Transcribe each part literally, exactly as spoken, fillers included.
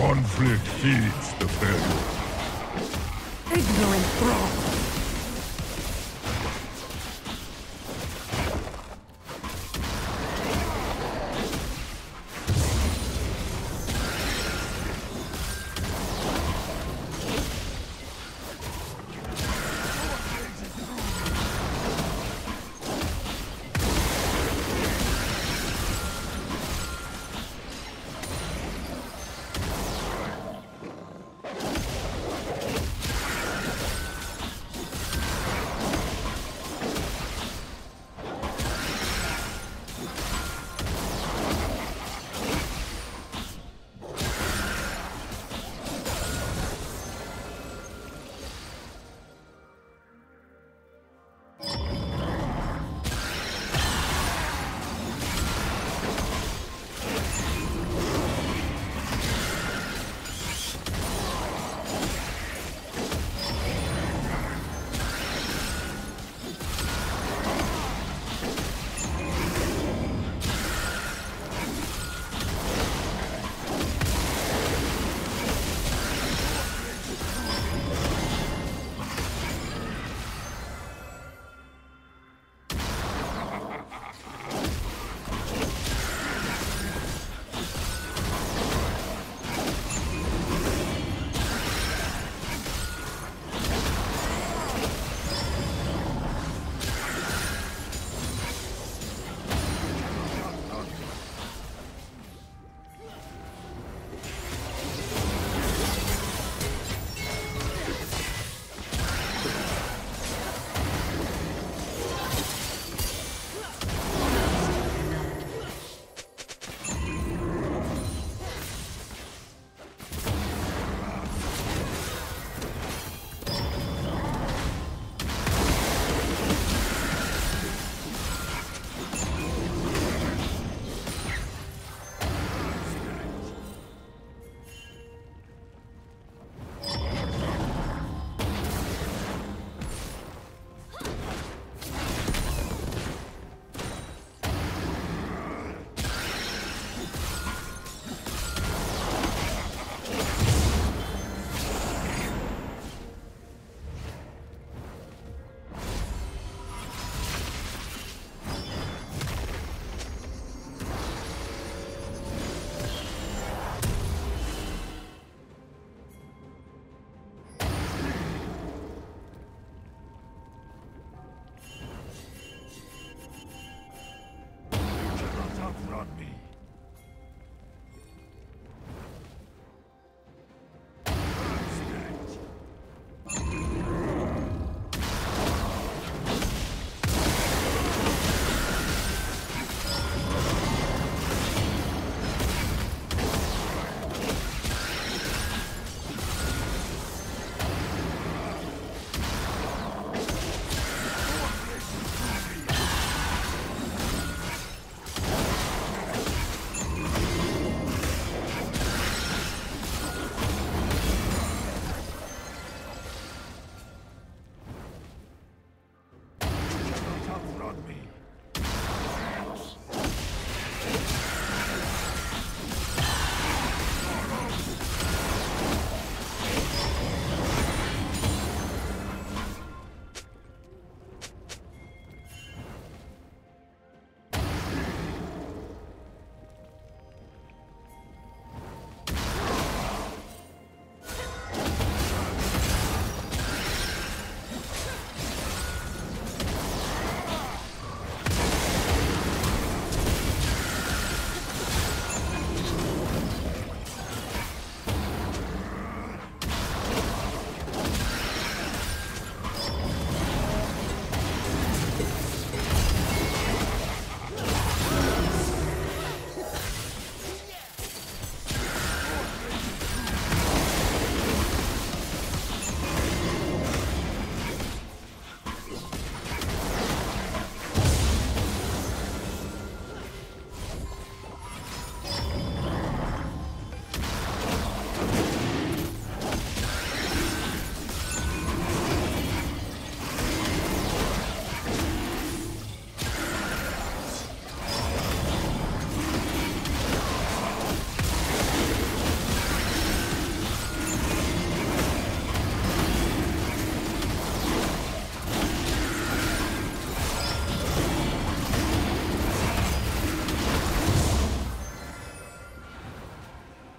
Conflict feeds the family. Ignorant thrall.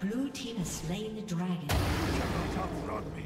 Blue team has slain the dragon. Run me.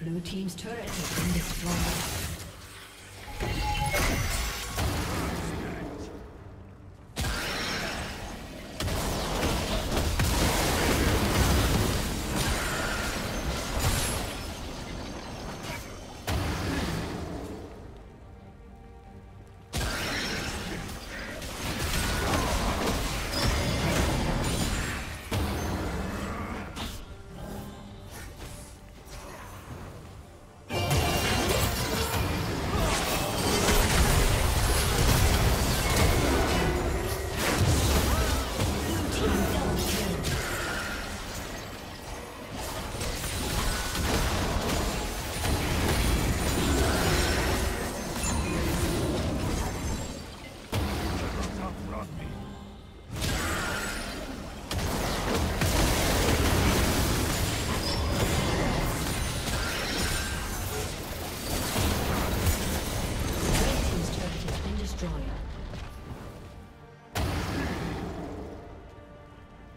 Blue team's turret has been destroyed. on me.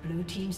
Blue team's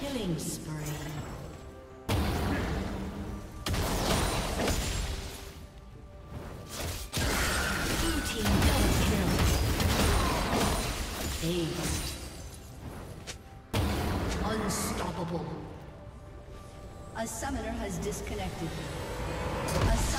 Killing spree. Unstoppable. A summoner has disconnected. A